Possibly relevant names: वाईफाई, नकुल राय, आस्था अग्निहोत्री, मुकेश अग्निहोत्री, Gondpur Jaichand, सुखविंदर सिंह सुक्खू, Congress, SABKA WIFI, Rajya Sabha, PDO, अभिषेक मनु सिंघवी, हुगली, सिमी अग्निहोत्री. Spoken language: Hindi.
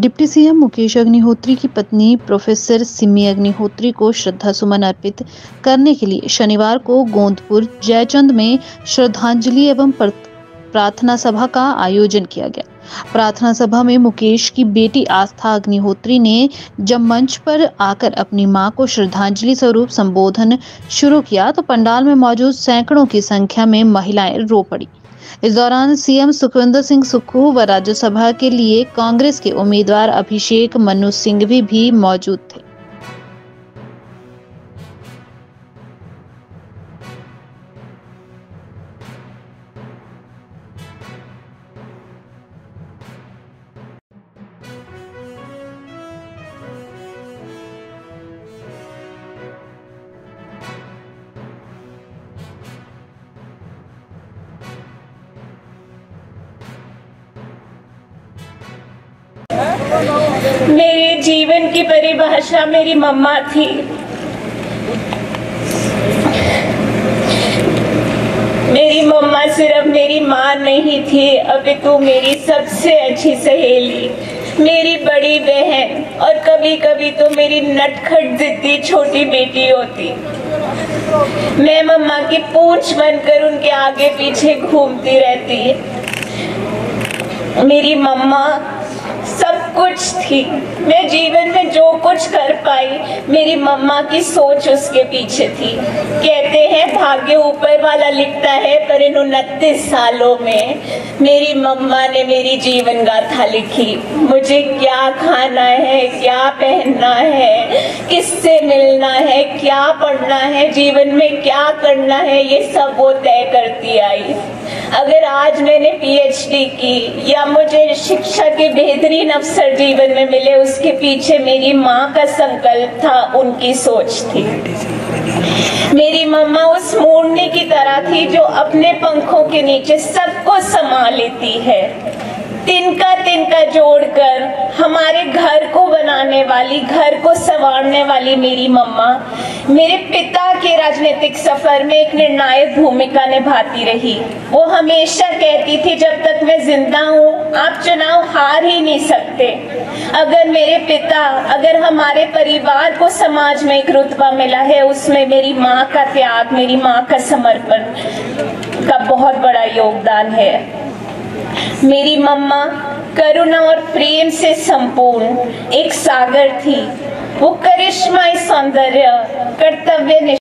डिप्टी सीएम मुकेश अग्निहोत्री की पत्नी प्रोफेसर सिमी अग्निहोत्री को श्रद्धासुमन अर्पित करने के लिए शनिवार को गोंदपुर जयचंद में श्रद्धांजलि एवं प्रार्थना सभा का आयोजन किया गया। प्रार्थना सभा में मुकेश की बेटी आस्था अग्निहोत्री ने जब मंच पर आकर अपनी मां को श्रद्धांजलि स्वरूप संबोधन शुरू किया तो पंडाल में मौजूद सैकड़ों की संख्या में महिलाएं रो पड़ी। इस दौरान सीएम सुखविंदर सिंह सुक्खू व राज्यसभा के लिए कांग्रेस के उम्मीदवार अभिषेक मनु सिंघवी भी मौजूद थे। मेरे जीवन की परिभाषा मेरी मम्मा थी। मेरी मम्मा सिर्फ मेरी माँ नहीं थी, अभी तू मेरी सबसे अच्छी सहेली, मेरी बड़ी बहन और कभी कभी तो मेरी नटखट जिद्दी छोटी बेटी होती। मैं मम्मा की पूंछ बनकर उनके आगे पीछे घूमती रहती। मेरी मम्मा सब कुछ थी। मैं जीवन में जो कुछ कर पाई, मेरी मम्मा की सोच उसके पीछे थी। कहते हैं भाग्य ऊपर वाला लिखता है, पर इन 29 सालों में मेरी मम्मा ने मेरी जीवन गाथा लिखी। मुझे क्या खाना है, क्या पहनना है, किससे मिलना है, क्या पढ़ना है, जीवन में क्या करना है, ये सब वो तय करती आई। अगर आज मैंने PhD की या मुझे शिक्षा के बेहतरीन अवसर जीवन में मिले, उसके पीछे मेरी माँ का संकल्प था, उनकी सोच थी। मेरी मम्मा उस मोरनी की तरह थी जो अपने पंखों के नीचे सबको समा लेती है। तिनका तिनका जोड़कर हमारे घर को बनाने वाली, घर को संवारने वाली मेरी मम्मा मेरे पिता के राजनीतिक सफर में एक निर्णायक भूमिका निभाती रही। वो हमेशा कहती थी, जब तक मैं जिंदा हूँ आप चुनाव हार ही नहीं सकते। अगर मेरे पिता, अगर हमारे परिवार को समाज में एक रुतबा मिला है, उसमें मेरी माँ का त्याग, मेरी माँ का समर्पण का बहुत बड़ा योगदान है। मेरी मम्मा करुणा और प्रेम से संपूर्ण एक सागर थी। वो करिश्मा, सौंदर्य, कर्तव्य